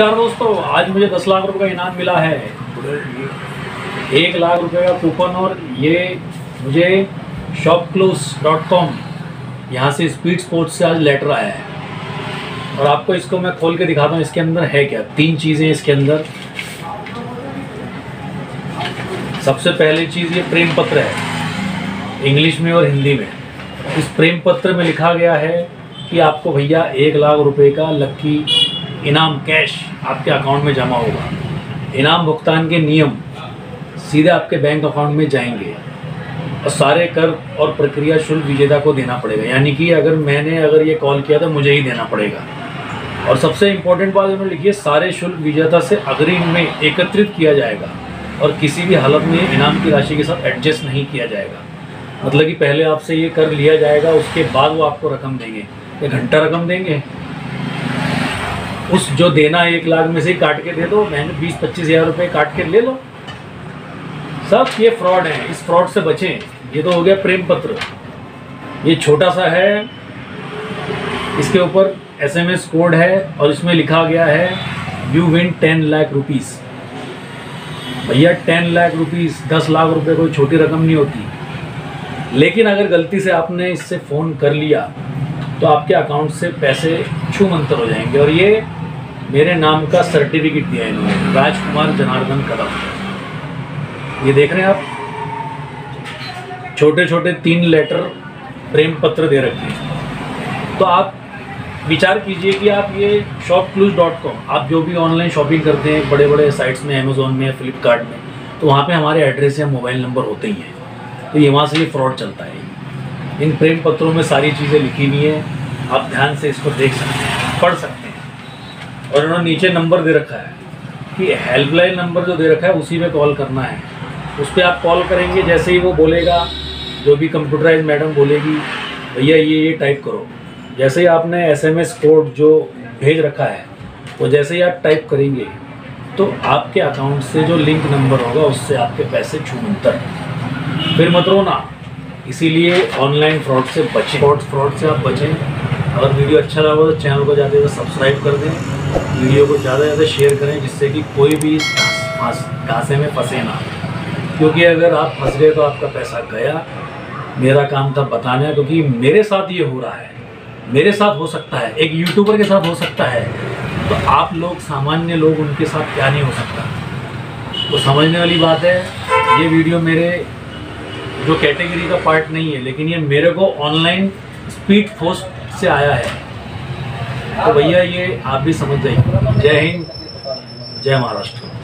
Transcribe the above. नमस्कार दोस्तों, आज मुझे 10 लाख रुपए का इनाम मिला है। 1 लाख रुपए का कूपन और ये मुझे shopclues.com यहाँ से स्पीड स्पोर्ट्स से आज लेटर आया है। और आपको इसको मैं खोल के दिखाता हूँ, इसके अंदर है क्या। 3 चीज़ें इसके अंदर। सबसे पहली चीज़ ये प्रेम पत्र है, इंग्लिश में और हिंदी में। इस प्रेम पत्र में लिखा गया है कि आपको भैया 1 लाख रुपए का लक्की इनाम कैश आपके अकाउंट में जमा होगा। इनाम भुगतान के नियम सीधे आपके बैंक अकाउंट में जाएंगे और सारे कर और प्रक्रिया शुल्क विजेता को देना पड़ेगा। यानी कि अगर मैंने ये कॉल किया तो मुझे ही देना पड़ेगा। और सबसे इम्पोर्टेंट बात उन्होंने लिखी है, सारे शुल्क विजेता से अग्रिम में एकत्रित किया जाएगा और किसी भी हालत में इनाम की राशि के साथ एडजस्ट नहीं किया जाएगा। मतलब कि पहले आपसे ये कर लिया जाएगा, उसके बाद वो आपको रकम देंगे। एक घंटा रकम देंगे, उस जो देना 1 लाख में से काट के दे दो। मैंने 20-25 हज़ार रुपये काट के ले लो। सब ये फ्रॉड है, इस फ्रॉड से बचें। ये तो हो गया प्रेम पत्र, ये छोटा सा है। इसके ऊपर SMS कोड है और इसमें लिखा गया है यू विन 10 लाख रुपीस। भैया 10 लाख रुपीस, 10 लाख रुपये कोई छोटी रकम नहीं होती। लेकिन अगर गलती से आपने इससे फ़ोन कर लिया तो आपके अकाउंट से पैसे छू मंतर हो जाएंगे। और ये मेरे नाम का सर्टिफिकेट दिया है इन्होंने, राजकुमार जनार्दन कदम। ये देख रहे हैं आप, छोटे छोटे 3 लेटर प्रेम पत्र दे रखे हैं। तो आप विचार कीजिए कि आप ये shopclues.com, आप जो भी ऑनलाइन शॉपिंग करते हैं बड़े बड़े साइट्स में, अमेज़न में, फ्लिपकार्ट में, तो वहाँ पे हमारे एड्रेस या मोबाइल नंबर होते ही हैं। तो ये वहाँ से ये फ्रॉड चलता है। इन प्रेम पत्रों में सारी चीज़ें लिखी हुई हैं, आप ध्यान से इसको देख सकते हैं, पढ़ सकते हैं। और उन्होंने नीचे नंबर दे रखा है कि हेल्पलाइन नंबर जो दे रखा है उसी में कॉल करना है। उस पर आप कॉल करेंगे, जैसे ही वो बोलेगा, जो भी कंप्यूटराइज मैडम बोलेगी भैया ये टाइप करो, जैसे ही आपने SMS कोड जो भेज रखा है वो जैसे ही आप टाइप करेंगे तो आपके अकाउंट से जो लिंक नंबर होगा उससे आपके पैसे छू मंतर। फिर मत रोना। इसीलिए ऑनलाइन फ्रॉड से बचें, फ्रॉड से आप बचें। अगर वीडियो अच्छा लगा तो चैनल को ज़्यादा सब्सक्राइब कर दें, वीडियो को ज़्यादा से ज़्यादा शेयर करें, जिससे कि कोई भी इस घासे में फंसे ना। क्योंकि अगर आप फंस गए तो आपका पैसा गया। मेरा काम था बताना, क्योंकि मेरे साथ ये हो रहा है, मेरे साथ हो सकता है, एक यूट्यूबर के साथ हो सकता है, तो आप लोग सामान्य लोग उनके साथ क्या नहीं हो सकता। तो समझने वाली बात है। ये वीडियो मेरे जो कैटेगरी का पार्ट नहीं है, लेकिन ये मेरे को ऑनलाइन स्पीड पोस्ट से आया है। तो भैया ये आप भी समझ जाइए। जय हिंद, जय महाराष्ट्र।